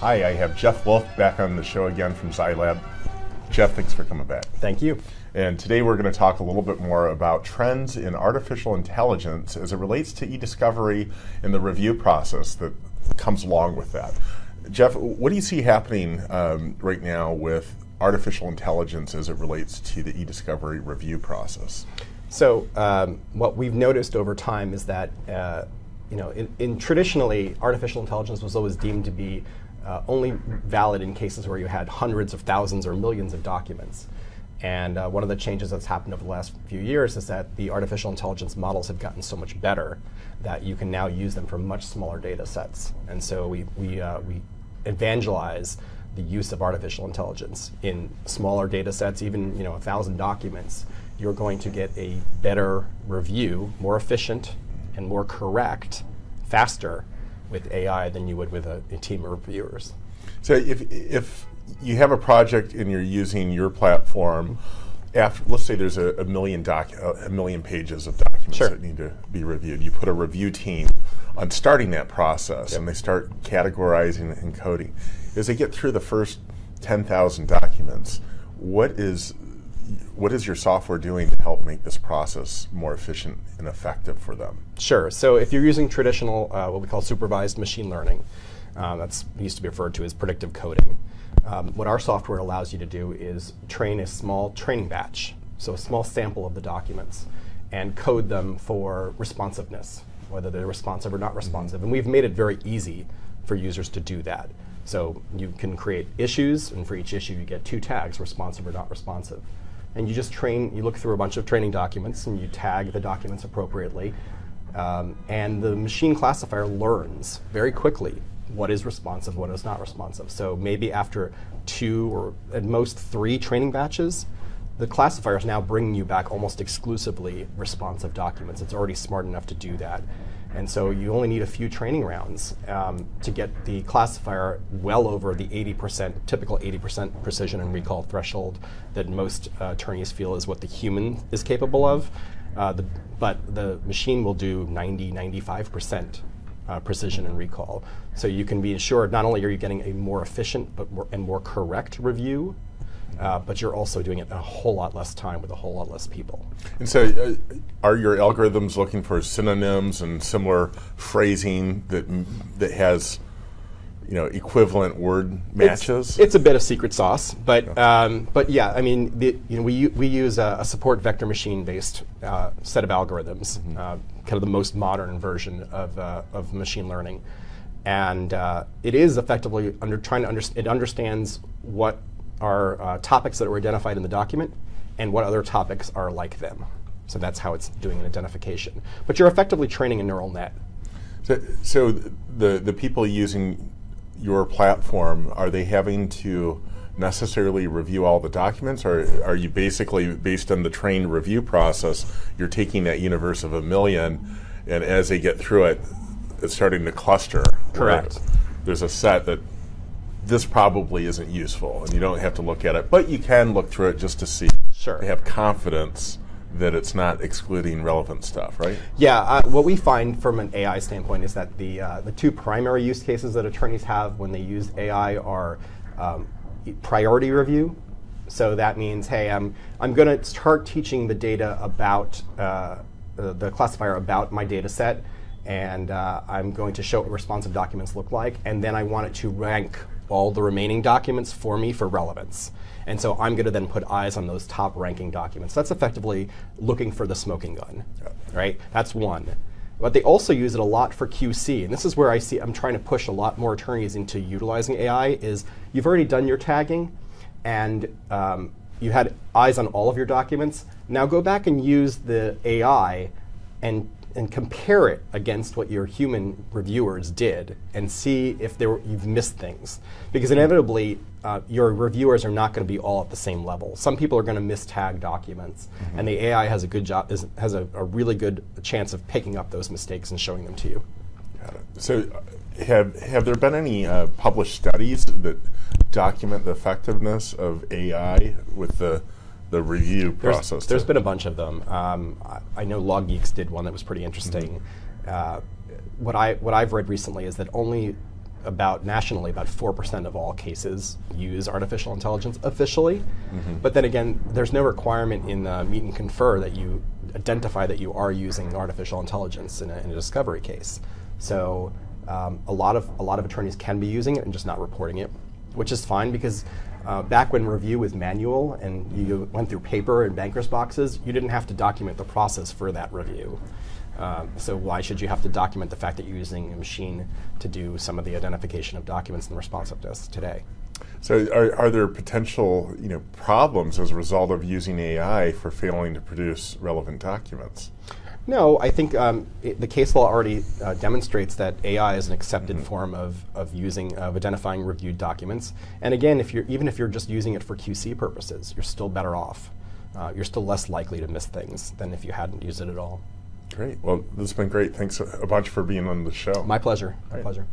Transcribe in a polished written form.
Hi, I have Jeff Wolff back on the show again from ZyLAB. Jeff, thanks for coming back. Thank you. And today we're going to talk a little bit more about trends in artificial intelligence as it relates to eDiscovery and the review process that comes along with that. Jeff, what do you see happening right now with artificial intelligence as it relates to the eDiscovery review process? So what we've noticed over time is that traditionally, artificial intelligence was always deemed to be only valid in cases where you had hundreds of thousands or millions of documents. And one of the changes that's happened over the last few years is that the artificial intelligence models have gotten so much better that you can now use them for much smaller data sets. And so we evangelize the use of artificial intelligence in smaller data sets, even 1,000 documents. You're going to get a better review, more efficient, and more correct, faster with AI than you would with a team of reviewers. So if you have a project and you're using your platform, after, let's say there's a million pages of documents that need to be reviewed, you put a review team on starting that process and they start categorizing and coding. As they get through the first 10,000 documents, what is your software doing to help make this process more efficient and effective for them? Sure. So if you're using traditional, what we call supervised machine learning, that's used to be referred to as predictive coding. What our software allows you to do is train a small training batch, so a small sample of the documents, and code them for responsiveness, whether they're responsive or not responsive. And we've made it very easy for users to do that. So you can create issues, and for each issue you get two tags, responsive or not responsive. And you just train, you look through a bunch of training documents and you tag the documents appropriately. And the machine classifier learns very quickly what is responsive, what is not responsive. So maybe after 2 or at most 3 training batches, the classifier is now bringing you back almost exclusively responsive documents. It's already smart enough to do that. And so you only need a few training rounds to get the classifier well over the 80%, typical 80% precision and recall threshold that most attorneys feel is what the human is capable of. But the machine will do 90, 95% precision and recall. So you can be assured not only are you getting a more efficient and more correct review, but you're also doing it in a whole lot less time with a whole lot less people. And so are your algorithms looking for synonyms and similar phrasing that has equivalent word matches? It's a bit of secret sauce, but yeah, I mean, we use a support vector machine based set of algorithms, kind of the most modern version of machine learning, and it is effectively it understands what are topics that were identified in the document and what other topics are like them. So that's how it's doing an identification. But you're effectively training a neural net. So the people using your platform, are they having to necessarily review all the documents, or are you basically, based on the trained review process, you're taking that universe of 1 million and as they get through it, it's starting to cluster? Correct. There's a set that this probably isn't useful, and you don't have to look at it, but you can look through it just to see. Sure. Have confidence that it's not excluding relevant stuff, right? Yeah, what we find from an AI standpoint is that the two primary use cases that attorneys have when they use AI are priority review. So that means, hey, I'm going to start teaching the data about, the classifier about my data set, and I'm going to show what responsive documents look like, and then I want it to rank all the remaining documents for me for relevance. And so I'm going to then put eyes on those top ranking documents. That's effectively looking for the smoking gun, right? That's one. But they also use it a lot for QC, and this is where I'm trying to push a lot more attorneys into utilizing AI, is you've already done your tagging, and you had eyes on all of your documents. Now go back and use the AI and compare it against what your human reviewers did and see if you've missed things. Because inevitably, your reviewers are not going to be all at the same level. Some people are going to mistag documents, and the AI has a good job, has a really good chance of picking up those mistakes and showing them to you. Got it. So have there been any published studies that document the effectiveness of AI with the review process? There's been a bunch of them. I know LawGeeks did one that was pretty interesting. What I've read recently is that only about nationally, about 4% of all cases use artificial intelligence officially. Mm-hmm. But then again, there's no requirement in the meet and confer that you identify that you are using artificial intelligence in a discovery case. So a lot of attorneys can be using it and just not reporting it, which is fine, because back when review was manual and you went through paper and banker's boxes, you didn't have to document the process for that review. So why should you have to document the fact that you're using a machine to do some of the identification of documents and responsiveness today? So are there potential, you know, problems as a result of using AI for failing to produce relevant documents? No, I think the case law already demonstrates that AI is an accepted mm-hmm. form of identifying reviewed documents. And again, even if you're just using it for QC purposes, you're still better off. You're still less likely to miss things than if you hadn't used it at all. Great. Well, this has been great. Thanks a bunch for being on the show. My pleasure. My pleasure.